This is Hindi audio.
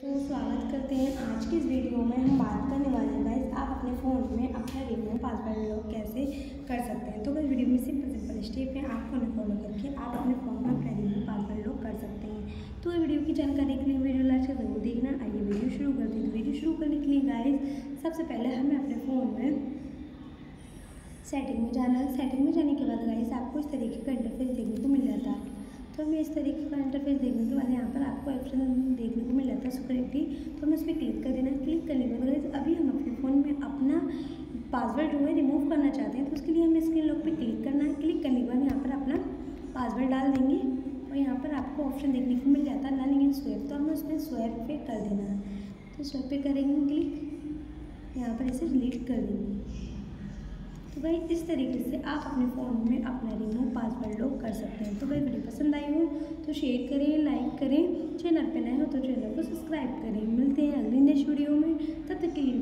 तो स्वागत करते हैं। आज की इस वीडियो में हम बात करने वाले हैं गाइस, आप अपने फ़ोन में अपना रीमेल पासवर्ड लॉक कैसे कर सकते हैं। तो इस वीडियो में सिंपल स्टेप है, आपको उन्हें फॉलो करके आप अपने फ़ोन में अपना रीमेल पासवर्ड लॉक कर सकते हैं। तो ये वीडियो की जानकारी के लिए वीडियो लास्ट तक जरूर देखना। आइए वीडियो शुरू करते हैं। वीडियो शुरू करने के लिए गाइस सबसे पहले हमें अपने फ़ोन में सेटिंग में जाना है। सेटिंग में जाने के बाद गाइस आपको इस तरीके का इंटरफेस देखने को मिल जाता है। तो हमें इस तरीके का इंटरफेस देखने के बाद यहाँ पर आपको ऑप्शन देखने को मिल जाता है सिक्योरिटी, तो हमें उस पर क्लिक कर देना। क्लिक करने के बाद अभी हम अपने फ़ोन में अपना पासवर्ड जो है रिमूव करना चाहते हैं, तो उसके लिए हमें स्क्रीन लॉक पे क्लिक करना है। क्लिक करने के बाद यहाँ पर अपना पासवर्ड डाल देंगे और यहाँ पर आपको ऑप्शन देखने को मिल जाता है नन एंड स्वैप, तो हमें उसमें स्वैप पे कर देना है। तो स्वैप पे करेंगे क्लिक, यहाँ पर इसे डिलीट कर देंगे। तो भाई इस तरीके से आप अपने फ़ोन में अपना रिमूव पासवर्ड लॉक कर सकते हैं। तो भाई वीडियो पसंद आई हो तो शेयर करें, लाइक करें, चैनल पर नए हो तो चैनल को सब्सक्राइब करें। मिलते हैं अगली नेक्स्ट वीडियो में, तब तक के लिए।